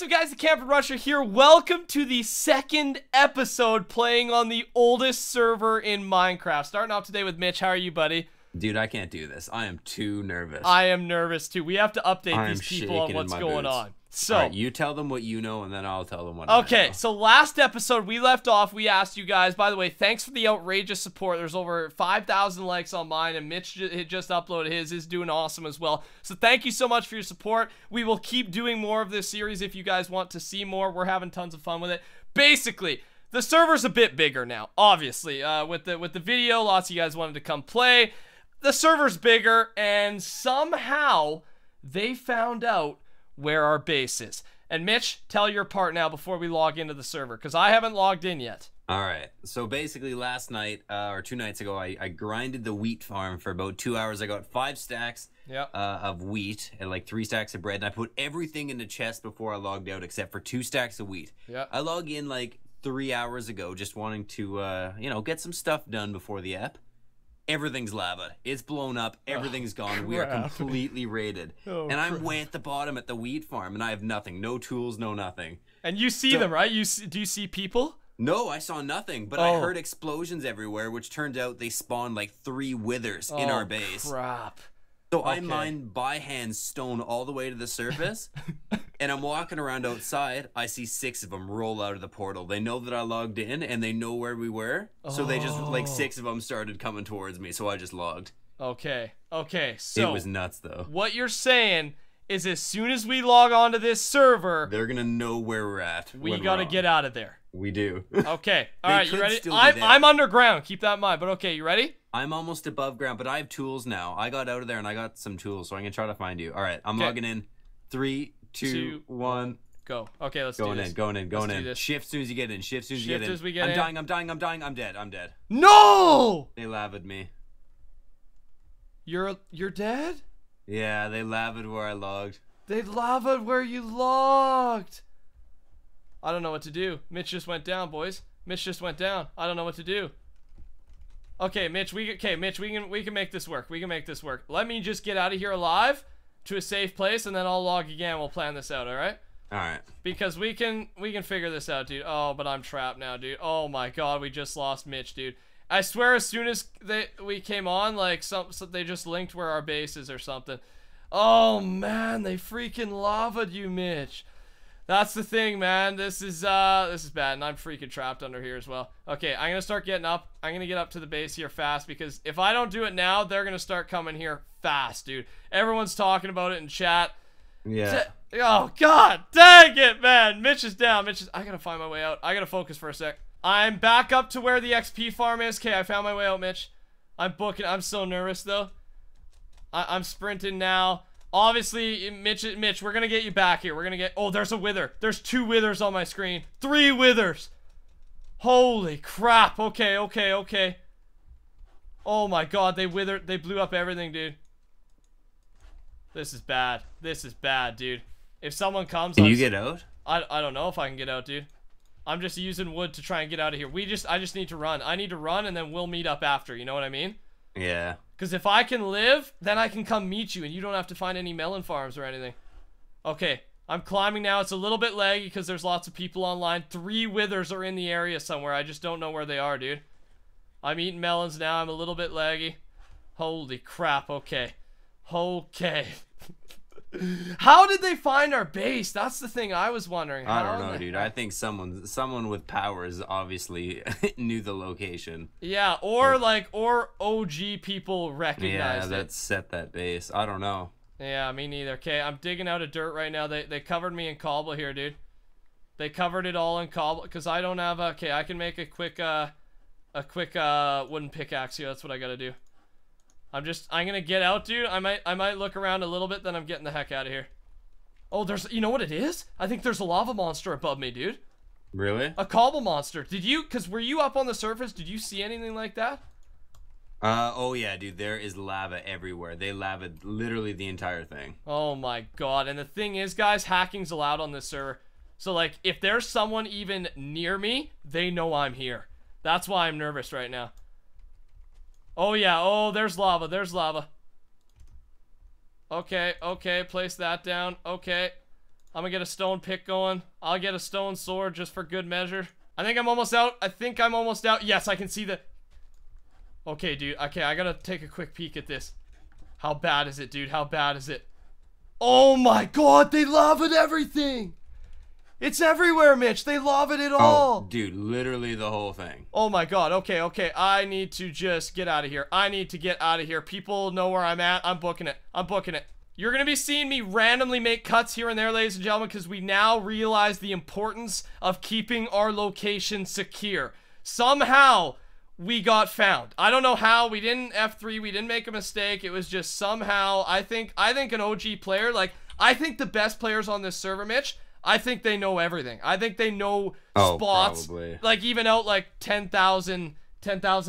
What's up, guys? The Camping Rusher here. Welcome to the second episode playing on the oldest server in Minecraft. Starting off today with Mitch. How are you, buddy? Dude, I can't do this. I am too nervous. I am nervous, too. We have to update these people on what's going on. So right, you tell them what you know, and then I'll tell them what I know. Okay, so last episode, we left off. We asked you guys, by the way, thanks for the outrageous support. There's over 5,000 likes on mine, and Mitch just uploaded his. He's doing awesome as well. So thank you so much for your support. We will keep doing more of this series if you guys want to see more. We're having tons of fun with it. Basically, the server's a bit bigger now, obviously. With the video, lots of you guys wanted to come play. The server's bigger, and somehow they found out where our base is. And Mitch, tell your part now before we log into the server, because I haven't logged in yet. All right, so basically last night, or 2 nights ago, I grinded the wheat farm for about 2 hours. I got 5 stacks yep. Of wheat and like 3 stacks of bread, and I put everything in the chest before I logged out except for 2 stacks of wheat. Yep. I logged in like 3 hours ago just wanting to, you know, get some stuff done before the app. Everything's lava. It's blown up. Everything's gone. We are completely raided. Oh, and I'm way at the bottom at the wheat farm, and I have nothing. No tools, no nothing. And you see them, right? Do you see people? No, I saw nothing, but I heard explosions everywhere, which turned out they spawned like 3 withers in our base. Crap. So I mined by hand stone all the way to the surface, and I'm walking around outside. I see 6 of them roll out of the portal. They know that I logged in, and they know where we were, so they just, like, 6 of them started coming towards me, so I just logged. Okay, okay, so... It was nuts, though. What you're saying is as soon as we log onto this server... They're gonna know where we're at. We gotta get out of there. We do. Okay, all right, you ready? I'm underground, keep that in mind, but okay, you ready? I'm almost above ground, but I have tools now. I got out of there and I got some tools, so I'm gonna try to find you. All right, I'm logging in. 3, 2, 1, go. Okay, let's do this. Going in, going in. Shift soon as you get in. Shift soon as you get in. Shift as we get in. I'm dying. I'm dying. I'm dying. I'm dead. I'm dead. No! They lathered me. You're dead? Yeah, they lathered where I logged. They lathered where you logged. I don't know what to do. Mitch just went down, boys. Mitch just went down. I don't know what to do. Okay, Mitch, we can make this work. We can make this work. Let me just get out of here alive to a safe place, and then I'll log again. We'll plan this out, all right? All right. Because we can figure this out, dude. Oh, but I'm trapped now, dude. Oh my God, we just lost Mitch, dude. I swear, as soon as we came on, like they just linked where our base is or something. Oh man, they freaking lavaed you, Mitch. That's the thing, man. This is bad, and I'm freaking trapped under here as well. Okay, I'm gonna start getting up. I'm gonna get up to the base here fast, because if I don't do it now, they're gonna start coming here fast, dude. Everyone's talking about it in chat. Yeah. Oh God, dang it, man. Mitch is down. I gotta find my way out. I gotta focus for a sec. I'm back up to where the XP farm is. Okay, I found my way out, Mitch. I'm booking. I'm so nervous though. I'm sprinting now. Obviously, Mitch, we're gonna get you back here. We're gonna get... Oh, there's a wither. There's 2 withers on my screen. 3 withers. Holy crap. Okay, okay, okay. Oh my God, they withered. They blew up everything, dude. This is bad. This is bad, dude. If someone comes... Can you get out? I don't know if I can get out, dude. I'm just using wood to try and get out of here. I just need to run. I need to run, and then we'll meet up after. You know what I mean? Yeah. Because if I can live, then I can come meet you, and you don't have to find any melon farms or anything. Okay, I'm climbing now. It's a little bit laggy because there's lots of people online. 3 withers are in the area somewhere. I just don't know where they are, dude. I'm eating melons now. I'm a little bit laggy. Holy crap, okay. Okay. How did they find our base? That's the thing I was wondering. I don't know, dude. I think someone with powers obviously knew the location. Yeah, or OG people recognized it. Yeah, that set that base. I don't know. Yeah, me neither. Okay, I'm digging out of dirt right now. They covered me in cobble here, dude. They covered it all in cobble because I don't have a... Okay, I can make a quick wooden pickaxe here. That's what I gotta do. I'm gonna get out, dude. I might look around a little bit, then I'm getting the heck out of here. Oh, you know what it is? I think there's a lava monster above me, dude. Really? A cobble monster. Were you up on the surface? Did you see anything like that? Oh yeah, dude, there is lava everywhere. They lavaed literally the entire thing. Oh my God, and the thing is, guys, hacking's allowed on this server. So like, if there's someone even near me, they know I'm here. That's why I'm nervous right now. Oh yeah, oh, there's lava, there's lava. Okay, okay, place that down, okay. I'm gonna get a stone pick going. I'll get a stone sword just for good measure. I think I'm almost out. I think I'm almost out. Yes, I can see the... Okay, dude. Okay, I gotta take a quick peek at this. How bad is it, dude? How bad is it? Oh my god, they lavaed everything! It's everywhere, Mitch. They lavaed it all. Oh, dude, literally the whole thing. Oh my god. Okay, okay. I need to just get out of here. I need to get out of here. People know where I'm at. I'm booking it. I'm booking it. You're going to be seeing me randomly make cuts here and there, ladies and gentlemen, because we now realize the importance of keeping our location secure. Somehow, we got found. I don't know how. We didn't F3. We didn't make a mistake. It was just somehow, I think an OG player, like, I think the best players on this server, Mitch, I think they know everything. I think they know spots, probably. Like even out like 10,000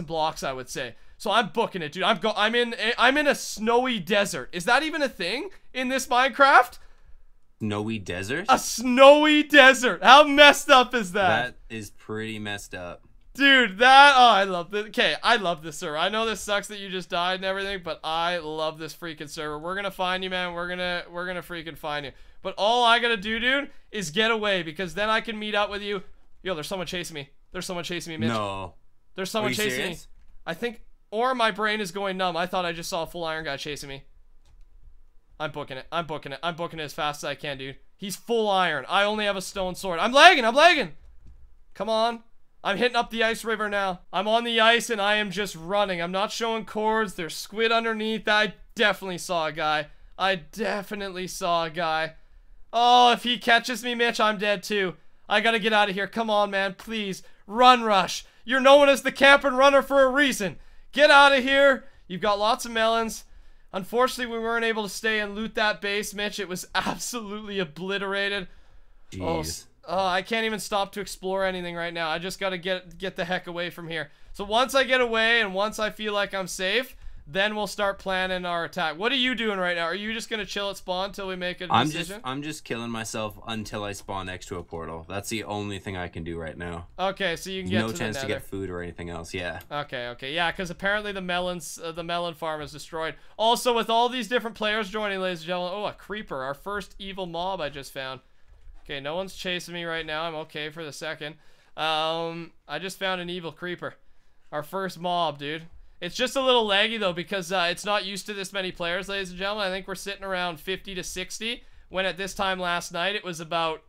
blocks, I would say. So I'm booking it, dude. I'm in a snowy desert. Is that even a thing in this Minecraft? Snowy desert? A snowy desert. How messed up is that? That is pretty messed up. Dude, that, oh, I love this. Okay, I love this server. I know this sucks that you just died and everything, but I love this freaking server. We're gonna find you, man. We're gonna freaking find you. But all I gotta do, dude, is get away, because then I can meet up with you. Yo, there's someone chasing me. There's someone chasing me, Mitch. No. There's someone chasing serious? Me. I think, or my brain is going numb. I thought I just saw a full iron guy chasing me. I'm booking it. I'm booking it. I'm booking it as fast as I can, dude. He's full iron. I only have a stone sword. I'm lagging. I'm lagging. Come on. I'm hitting up the ice river now. I'm on the ice and I am just running. I'm not showing cords. There's squid underneath. I definitely saw a guy. I definitely saw a guy. Oh, if he catches me, Mitch, I'm dead too. I gotta get out of here. Come on, man. Please. Run, Rush. You're known as the Camping Runner for a reason. Get out of here. You've got lots of melons. Unfortunately, we weren't able to stay and loot that base, Mitch. It was absolutely obliterated. Jeez. Oh, I can't even stop to explore anything right now. I just gotta get the heck away from here. So once I get away and once I feel like I'm safe, then we'll start planning our attack. What are you doing right now? Are you just gonna chill at spawn till we make a decision? I'm just killing myself until I spawn next to a portal. That's the only thing I can do right now. Okay, so you can get no to chance to get food or anything else. Yeah. Okay, okay, yeah, because apparently the melon farm is destroyed. Also, with all these different players joining, ladies and gentlemen. Oh, a creeper! Our first evil mob I just found. Okay, no one's chasing me right now. I'm okay for the second. I just found an evil creeper. Our first mob, dude. It's just a little laggy, though, because it's not used to this many players, ladies and gentlemen. I think we're sitting around 50 to 60, when at this time last night, it was about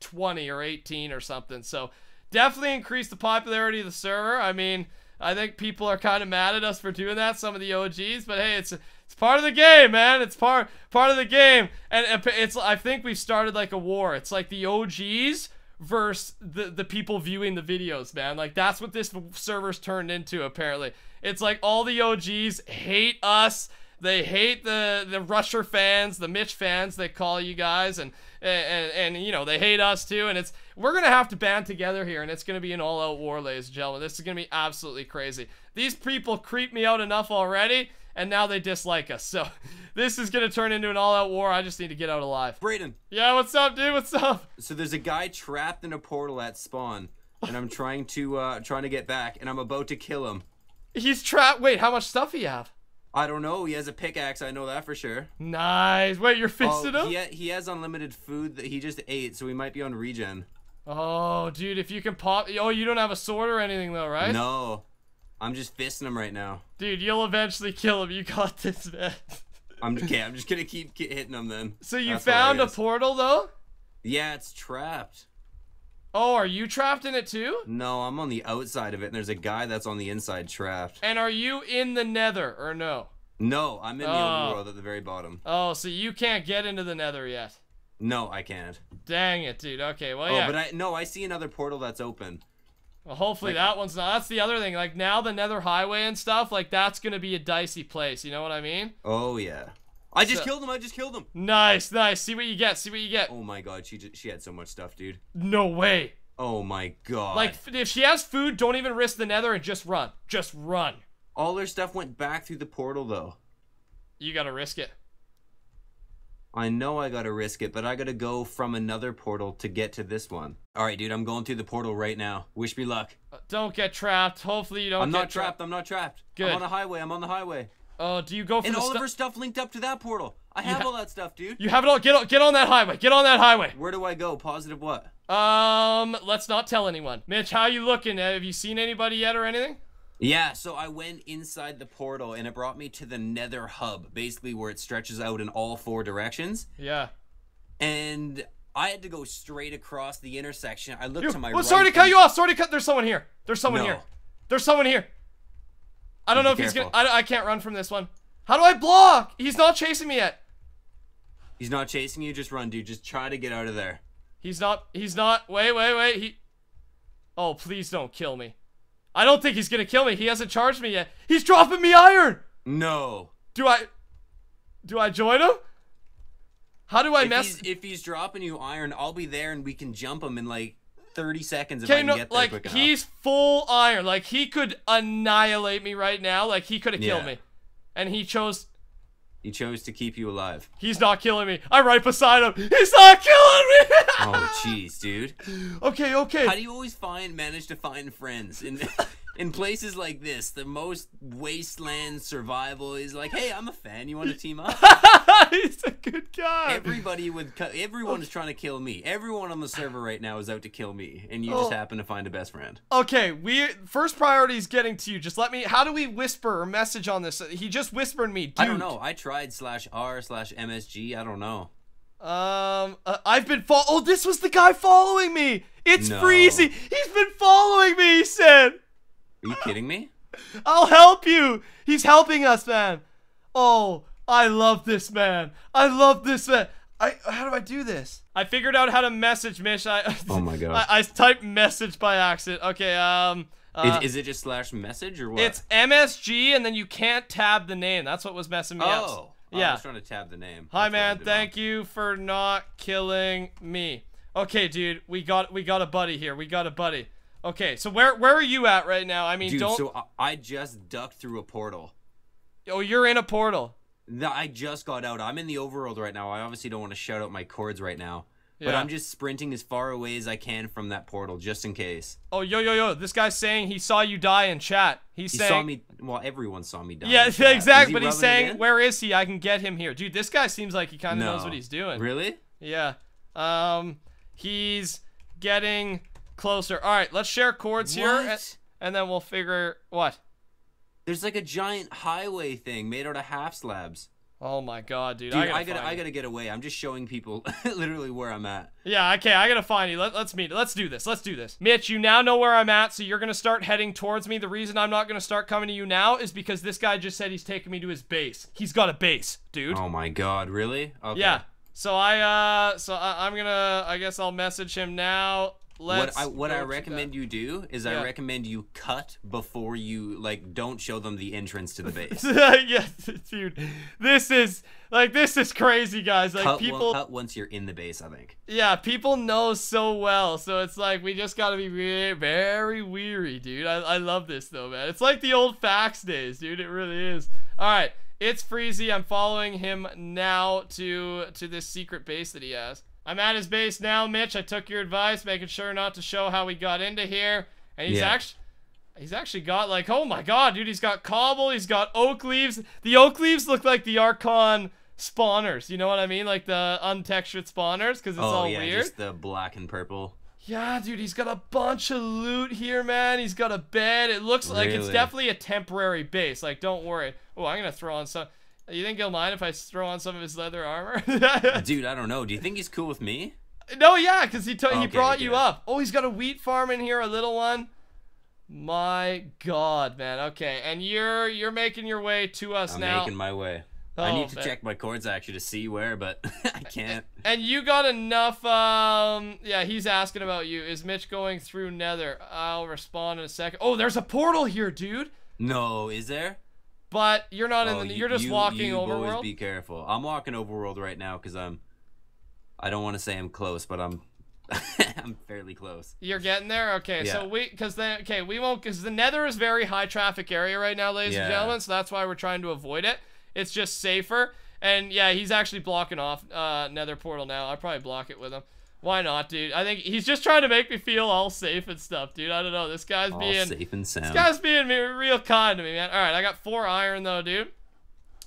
20 or 18 or something. So definitely increased the popularity of the server. I mean, I think people are kind of mad at us for doing that, some of the OGs, but hey, it's part of the game, man. It's part of the game. And it's, I think we've started like a war. It's like the OGs versus the people viewing the videos, man. Like, that's what this server's turned into, apparently. It's like all the OGs hate us. They hate the Rusher fans, the Mitch fans, they call you guys, and you know, they hate us too, and it's, we're gonna have to band together here, and it's gonna be an all-out war, ladies and gentlemen. This is gonna be absolutely crazy. These people creep me out enough already, and now they dislike us, so this is gonna turn into an all-out war. I just need to get out alive. Brayden. Yeah, what's up, dude? What's up? So there's a guy trapped in a portal at spawn, and I'm trying to get back, and I'm about to kill him. He's trapped. Wait, how much stuff he have? I don't know. He has a pickaxe. I know that for sure. Nice. Wait, you're fisting him? He has unlimited food that he just ate, so he might be on regen. Oh, dude, if you can pop... Oh, you don't have a sword or anything, though, right? No. I'm just fisting him right now. Dude, you'll eventually kill him. You got this, man. I'm just going to keep hitting him, then. So you found a portal, though? Yeah, it's trapped. Oh, are you trapped in it too? No, I'm on the outside of it, and there's a guy that's on the inside trapped. And are you in the nether, or no? No, I'm in the overworld at the very bottom. Oh, so you can't get into the nether yet? No, I can't. Dang it, dude. Okay, well, yeah. Oh, but I see another portal that's open. Well, hopefully like, that one's not. That's the other thing. Like, now the nether highway and stuff, like, that's going to be a dicey place. You know what I mean? Oh, yeah. I just killed him. I just killed him. Nice, nice. See what you get. See what you get. Oh my god, she had so much stuff, dude. No way. Oh my god. Like, if she has food, don't even risk the nether and just run. Just run. All her stuff went back through the portal, though. You gotta risk it. I know I gotta risk it, but I gotta go from another portal to get to this one. Alright, dude, I'm going through the portal right now. Wish me luck. Don't get trapped. Hopefully you don't get trapped. I'm not trapped. I'm not trapped. Good. I'm on the highway. I'm on the highway. Oh, do you go for and all of her stuff linked up to that portal? I have all that stuff, dude. You have it all. Get on that highway. Get on that highway. Where do I go? Positive what? Let's not tell anyone. Mitch, how you looking? Have you seen anybody yet or anything? Yeah, so I went inside the portal and it brought me to the nether hub, basically where it stretches out in all four directions. Yeah. And I had to go straight across the intersection. I looked to my right. Sorry to cut you off. Sorry to cut. There's someone here. There's someone here. There's someone here. I don't know if he's gonna. I can't run from this one. How do I block? He's not chasing me yet. He's not chasing you. Just run, dude. Just try to get out of there. He's not. He's not. Wait, wait, wait. He. Oh, please don't kill me. I don't think he's gonna kill me. He hasn't charged me yet. He's dropping me iron. No. Do I join him? How do I mess? If he's dropping you iron, I'll be there and we can jump him in like 30 seconds if I can get there quick enough. Like, he's full iron. Like, he could annihilate me right now. Like, he could have killed me. And he chose... He chose to keep you alive. He's not killing me. I'm right beside him. He's not killing me! Oh, jeez, dude. Okay, okay. How do you always manage to find friends? In places like this, the most wasteland survival is like, hey, I'm a fan. You want to team up? He's a good guy. Everyone is trying to kill me. Everyone on the server right now is out to kill me, and you just happen to find a best friend. Okay, first priority is getting to you. Just let me. How do we whisper or message on this? He just whispered me. Dude. I don't know. I tried /r/msg. I don't know. I've been Oh, this was the guy following me. It's Freezy. He's been following me. He said. Are you kidding me? I'll help you. He's helping us, man. Oh, I love this man. I love this man. How do I do this? I figured out how to message Mitch. Oh my god. I typed message by accident. Okay. Is it just /message or what? It's MSG and then you can't tab the name. That's what was messing me up. Oh. Yeah. I was trying to tab the name. Hi, man. Thank you for not killing me. Okay, dude. We got a buddy here. We got a buddy. Okay, so where are you at right now? I mean, dude, don't... so I just ducked through a portal. Oh, you're in a portal. No, I just got out. I'm in the overworld right now. I obviously don't want to shout out my cords right now. Yeah. But I'm just sprinting as far away as I can from that portal, just in case. Oh, yo. This guy's saying he saw you die in chat. He saying... saw me... Well, everyone saw me die. Yeah, exactly. But he's saying, where is he? I can get him here. Dude, this guy seems like he kind of knows what he's doing. Really? Yeah. He's getting... closer. All right, let's share cords here, and then we'll figure what. There's like a giant highway thing made out of half slabs. Oh my god, dude! I gotta get away. I'm just showing people literally where I'm at. Yeah, okay. I gotta find you. Let's meet. Let's do this. Let's do this. Mitch, you now know where I'm at, so you're gonna start heading towards me. The reason I'm not gonna start coming to you now is because this guy just said he's taking me to his base. He's got a base, dude. Oh my god, really? Okay. Yeah. So I'm gonna. I guess I'll message him now. What I recommend you do is I recommend you cut before you, like, don't show them the entrance to the base. Yes, dude. This is crazy, guys. Like, cut once you're in the base, I think. Yeah, people know so well. So it's like, we just got to be very weary, dude. I love this, though, man. It's like the old fax days, dude. It really is. All right. It's Freezy. I'm following him now to this secret base that he has. I'm at his base now, Mitch. I took your advice, making sure not to show how we got into here. And he's actually got, like, oh my god, dude, he's got cobble, he's got oak leaves. The oak leaves look like the Archon spawners, you know what I mean? Like the untextured spawners, because it's all weird. Just the black and purple. Yeah, dude, he's got a bunch of loot here, man. He's got a bed. It looks like it's definitely a temporary base. Like, don't worry. Oh, I'm going to throw on some... You think he'll mind if I throw on some of his leather armor? Dude, I don't know. Do you think he's cool with me? No, yeah, because he brought you up. Oh, he's got a wheat farm in here, a little one. My god, man. Okay, and you're making your way to us now. I'm making my way. Oh, I need to check my cords actually to see where, but I can't. And you got enough, yeah, he's asking about you. Is Mitch going through nether? I'll respond in a second. Oh, there's a portal here, dude. No, is there? But you're not in the... You're just walking overworld. Always be careful. I'm walking overworld right now because I'm... I don't want to say I'm close, but I'm... I'm fairly close. You're getting there? Okay, so we... Because the nether is very high traffic area right now, ladies and gentlemen, so that's why we're trying to avoid it. It's just safer. And, yeah, he's actually blocking off nether portal now. I'll probably block it with him. Why not, dude? I think he's just trying to make me feel all safe and stuff, dude. I don't know. This guy's all being safe and sound. This guy's being real kind to me, man. All right, I got 4 iron though, dude.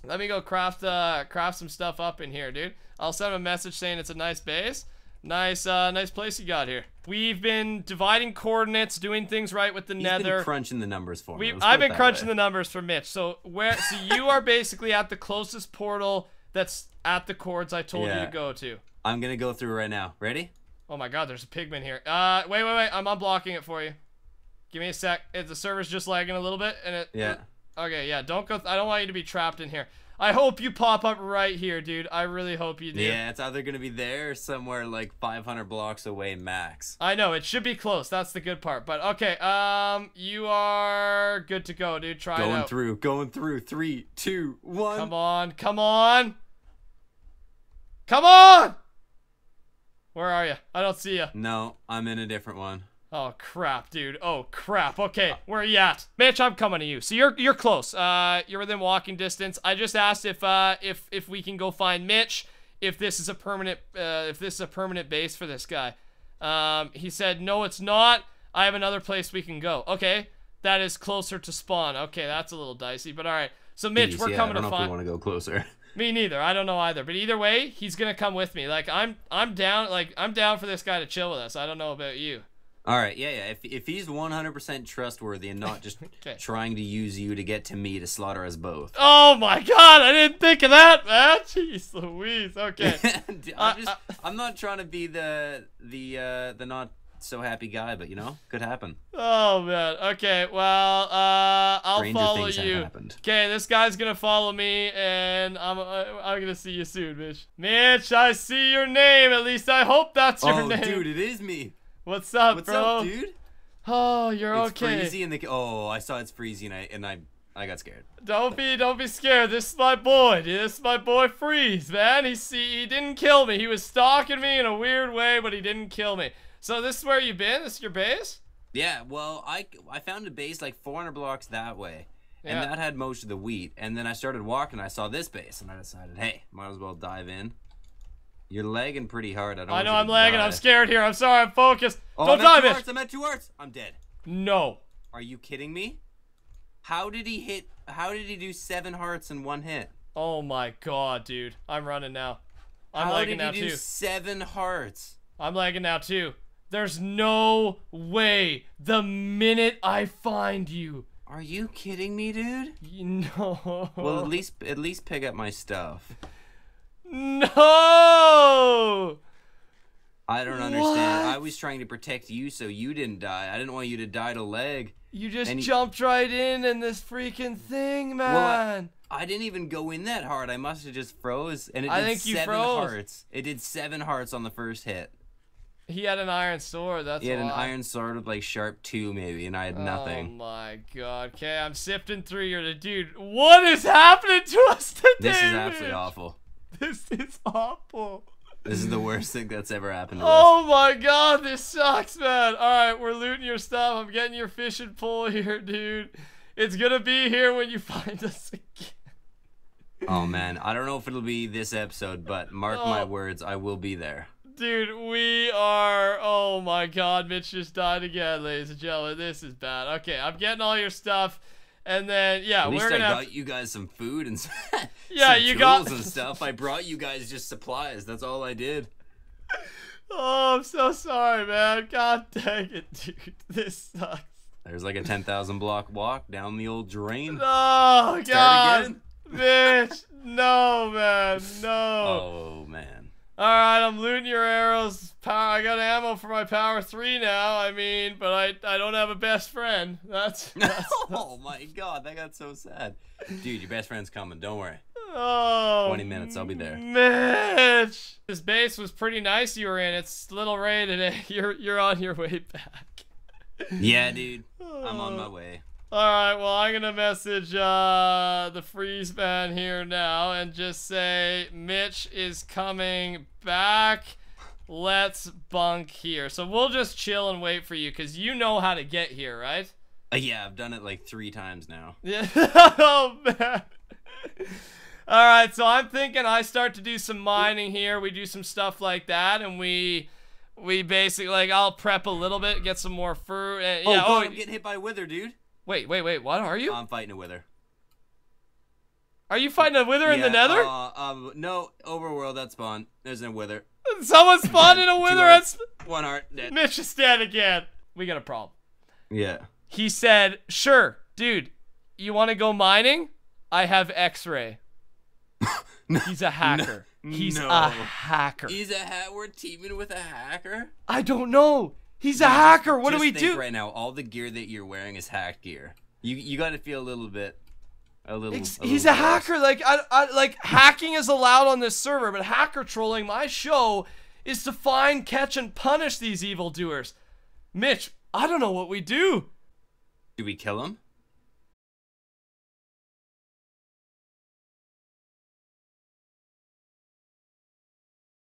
Let me go craft some stuff up in here, dude. I'll send him a message saying it's a nice base. Nice, nice place you got here. We've been dividing coordinates, doing things right with the nether. He's been crunching the numbers for me. I've been crunching the numbers for Mitch. So where? So you are basically at the closest portal that's at the cords I told you to go to. I'm gonna go through right now. Ready? Oh my God, there's a pigman here. Wait, wait, wait. I'm unblocking it for you. Give me a sec. The server's just lagging a little bit, and it. Yeah. Okay, yeah. Don't go. I don't want you to be trapped in here. I hope you pop up right here, dude. I really hope you do. Yeah, it's either going to be there or somewhere like 500 blocks away max. I know. It should be close. That's the good part. But, okay. You are good to go, dude. Try it out. Going through. 3, 2, 1. Come on. Come on. Come on! Where are you? I don't see you. No, I'm in a different one. Oh, crap, dude. Oh, crap. Okay, where are you at? Mitch, I'm coming to you. So you're close. You're within walking distance. I just asked if we can go find Mitch, if this is a permanent base for this guy. He said, no, it's not. I have another place we can go. Okay, that is closer to spawn. Okay, that's a little dicey, but all right. So, Mitch, we're coming to find... I don't know if we want to go closer. Me neither. I don't know either. But either way, he's going to come with me. Like, I'm down. Like, I'm down for this guy to chill with us. I don't know about you. All right, yeah, yeah. If he's 100% trustworthy and not just trying to use you to get to me to slaughter us both. Oh my God, I didn't think of that, man. Jeez Louise. Okay, I'm not trying to be the not so happy guy, but you know, could happen. Oh man. Okay. Well, I'll follow you. Okay, this guy's gonna follow me, and I'm gonna see you soon, Mitch. Mitch, I see your name. At least I hope that's your name. Oh, dude, it is me. What's up, bro? What's up, dude? Oh, okay. It's Freezy in the... Oh, I saw it's Freezy, and I got scared. Don't be scared. This is my boy, dude. This is my boy Freeze, man. He didn't kill me. He was stalking me in a weird way, but he didn't kill me. So this is where you've been? This is your base? Yeah, well, I found a base like 400 blocks that way, and that had most of the wheat. And then I started walking, I saw this base, and I decided, hey, might as well dive in. You're lagging pretty hard. I know I'm lagging. I'm scared here. I'm sorry. I'm focused. Oh, don't dive in. I'm at 2 hearts. I'm dead. No. Are you kidding me? How did he hit? How did he do 7 hearts in 1 hit? Oh my God, dude. I'm running now. I'm lagging now too. How did he do 7 hearts? I'm lagging now too. There's no way. The minute I find you. Are you kidding me, dude? No. Well, at least pick up my stuff. No! I don't understand. I was trying to protect you so you didn't die. I didn't want you to die to lag. You just jumped right in this freaking thing, man. Well, I didn't even go in that hard. I must have just froze. And I think you froze. It did 7 hearts on the first hit. He had an iron sword, that's why. He had an iron sword with like sharp 2 maybe, and I had nothing. Oh my God. Okay, I'm sifting through your... Dude, what is happening to us today? This is absolutely awful. This is awful. This is the worst thing that's ever happened to us. Oh my God, this sucks, man. Alright, we're looting your stuff. I'm getting your fishing pole here, dude. It's gonna be here when you find us again. Oh man, I don't know if it'll be this episode, but mark my words, I will be there. Dude, we are... Oh my God, Mitch just died again, ladies and gentlemen. This is bad. Okay, I'm getting all your stuff. And then, yeah, we're gonna... At least I got you guys some food and some, tools and stuff. I brought you guys just supplies. That's all I did. Oh, I'm so sorry, man. God dang it, dude. This sucks. There's like a 10,000 block walk down the old drain. Oh, God. Bitch. No, man. No. Oh, man. All right, I'm looting your arrows. I got ammo for my power 3 now. I mean, but I don't have a best friend. That's oh my God, that got so sad. Dude, your best friend's coming. Don't worry. Oh, 20 minutes, I'll be there. Mitch, this base was pretty nice. You were in. It's little Ray today. You're on your way back. Yeah, dude, I'm on my way. All right, well, I'm going to message the Freeze man here now and just say, Mitch is coming back. Let's bunk here. So we'll just chill and wait for you because you know how to get here, right? Yeah, I've done it like 3 times now. Yeah. Oh, man. All right, so I'm thinking I start to do some mining here. We do some stuff like that, and we basically, like, I'll prep a little bit, get some more fruit. And, yeah, God, I'm getting hit by a wither, dude. Wait, what are you? I'm fighting a wither. Are you fighting a wither in the nether? No, overworld, that's spawn. There's no wither. Someone spawned in a wither at one heart. Dead. Mitch is dead again. We got a problem. Yeah. He said, sure, dude, you want to go mining? I have x-ray. No, he's a hacker. No, He's a hacker. We're teaming with a hacker? I don't know. He's a hacker. What do we do? Right now, all the gear that you're wearing is hack gear. You got to feel a little bit. He's a hacker. Like like hacking is allowed on this server, but hacker trolling, my show is to find, catch, and punish these evildoers. Mitch, I don't know what we do. Do we kill him?